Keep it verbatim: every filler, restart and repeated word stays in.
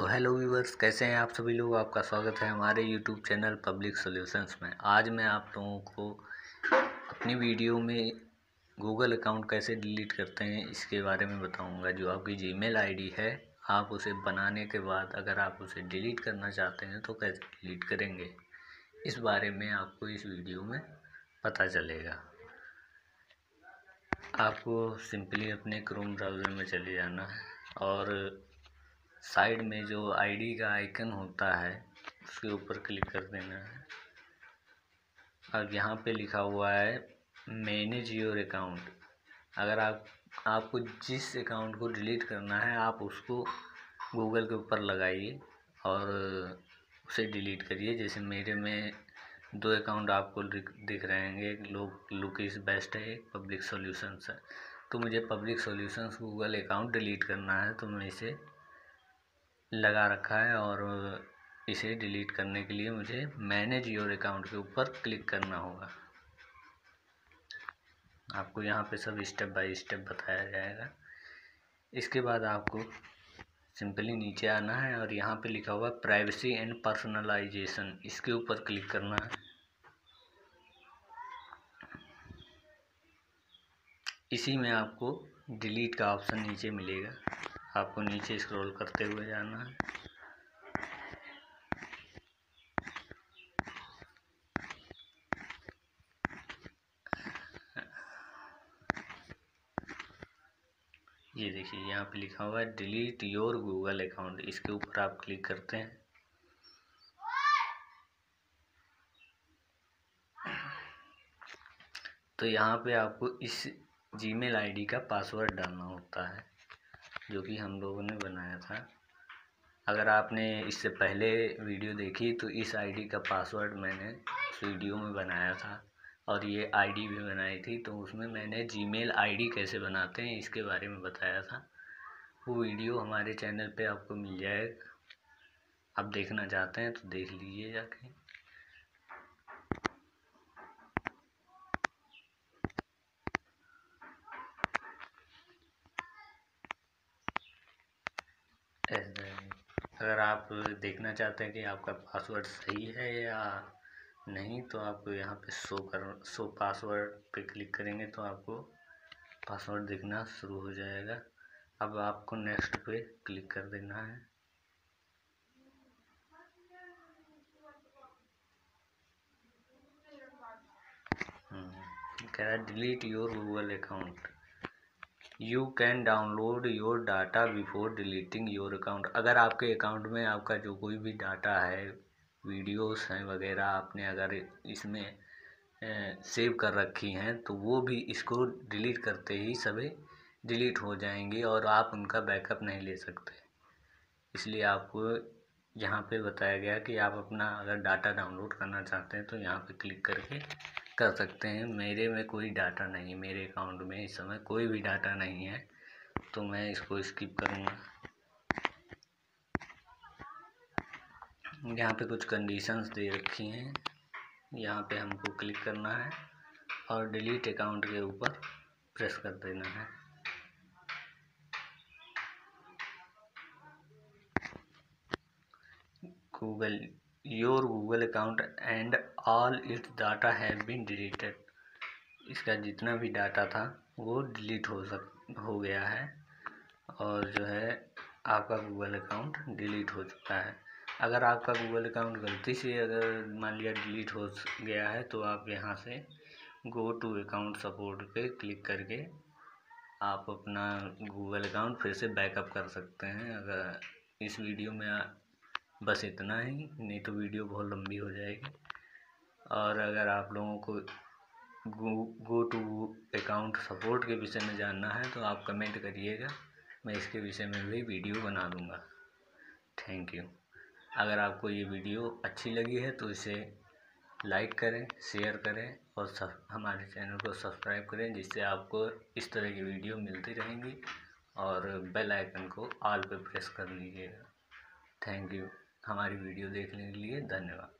तो hello viewers, कैसे हैं आप सभी लोग। आपका स्वागत है हमारे यूट्यूब चैनल पब्लिक सॉल्यूशंस में। आज मैं आप लोगों को अपनी वीडियो में गूगल अकाउंट कैसे डिलीट करते हैं इसके बारे में बताऊंगा। जो आपकी जीमेल आईडी है, आप उसे बनाने के बाद अगर आप उसे डिलीट करना चाहते हैं तो कैसे डिलीट करेंगे, इस बारे में आपको इस वीडियो में पता चलेगा। आपको सिंपली अपने क्रोम ब्राउज़र में चले जाना है और साइड में जो आईडी का आइकन होता है उसके ऊपर क्लिक कर देना है। अब यहाँ पे लिखा हुआ है मैनेज योर अकाउंट। अगर आप आपको जिस अकाउंट को डिलीट करना है आप उसको गूगल के ऊपर लगाइए और उसे डिलीट करिए। जैसे मेरे में दो अकाउंट आपको दिख रहे हैं, एक लोग लुक इज़ बेस्ट है, एक पब्लिक सॉल्यूशंस है। तो मुझे public solutions Google account delete करना है, तो मैं इसे लगा रखा है और इसे डिलीट करने के लिए मुझे मैनेज योर अकाउंट के ऊपर क्लिक करना होगा। आपको यहाँ पे सब स्टेप बाय स्टेप बताया जाएगा। इसके बाद आपको सिंपली नीचे आना है और यहाँ पे लिखा हुआ है प्राइवेसी एंड पर्सनलाइजेशन, इसके ऊपर क्लिक करना है। इसी में आपको डिलीट का ऑप्शन नीचे मिलेगा, आपको नीचे स्क्रॉल करते हुए जाना है। ये देखिए, यहाँ पे लिखा हुआ है डिलीट योर गूगल अकाउंट, इसके ऊपर आप क्लिक करते हैं। तो यहाँ पे आपको इस जीमेल आईडी का पासवर्ड डालना होता है जो कि हम लोगों ने बनाया था। अगर आपने इससे पहले वीडियो देखी तो इस आईडी का पासवर्ड मैंने उस वीडियो में बनाया था और ये आईडी भी बनाई थी, तो उसमें मैंने जीमेल आईडी कैसे बनाते हैं इसके बारे में बताया था। वो वीडियो हमारे चैनल पे आपको मिल जाएगा, आप देखना चाहते हैं तो देख लीजिए जाके। अगर आप देखना चाहते हैं कि आपका पासवर्ड सही है या नहीं तो आपको यहाँ पे शो कर शो पासवर्ड पे क्लिक करेंगे तो आपको पासवर्ड दिखना शुरू हो जाएगा। अब आपको नेक्स्ट पे क्लिक कर देना है। कह रहा है delete your Google account, you can download your data before deleting your account. अगर आपके अकाउंट में आपका जो कोई भी डाटा है, वीडियोस हैं वगैरह, आपने अगर इसमें सेव कर रखी हैं तो वो भी इसको डिलीट करते ही सभी डिलीट हो जाएंगे और आप उनका बैकअप नहीं ले सकते। इसलिए आपको यहाँ पे बताया गया कि आप अपना अगर डाटा डाउनलोड करना चाहते हैं तो यहाँ पे क्लिक करके कर सकते हैं। मेरे में कोई डाटा नहीं है, मेरे अकाउंट में इस समय कोई भी डाटा नहीं है तो मैं इसको स्किप करूँगा। यहाँ पे कुछ कंडीशंस दे रखी हैं, यहाँ पे हमको क्लिक करना है और डिलीट अकाउंट के ऊपर प्रेस कर देना है। Google your Google account and all its data have been deleted, इसका जितना भी डाटा था वो डिलीट हो सक हो गया है और जो है आपका गूगल अकाउंट डिलीट हो चुका है। अगर आपका गूगल अकाउंट गलती से अगर मान लिया डिलीट हो गया है तो आप यहाँ से गो टू अकाउंट सपोर्ट पे क्लिक करके आप अपना गूगल अकाउंट फिर से बैकअप कर सकते हैं। अगर इस वीडियो में बस इतना ही, नहीं तो वीडियो बहुत लंबी हो जाएगी। और अगर आप लोगों को go go to account support के विषय में जानना है तो आप कमेंट करिएगा, मैं इसके विषय में भी वीडियो बना दूंगा। Thank you. अगर आपको ये वीडियो अच्छी लगी है तो इसे लाइक करें, शेयर करें और सब हमारे चैनल को सब्सक्राइब करें, जिससे आपको इस तरह की वीडियो मिलती रहेंगी। और बेल आइकन को ऑल पे प्रेस कर लीजिएगा। Thank you. हमारी वीडियो देखने के लिए धन्यवाद।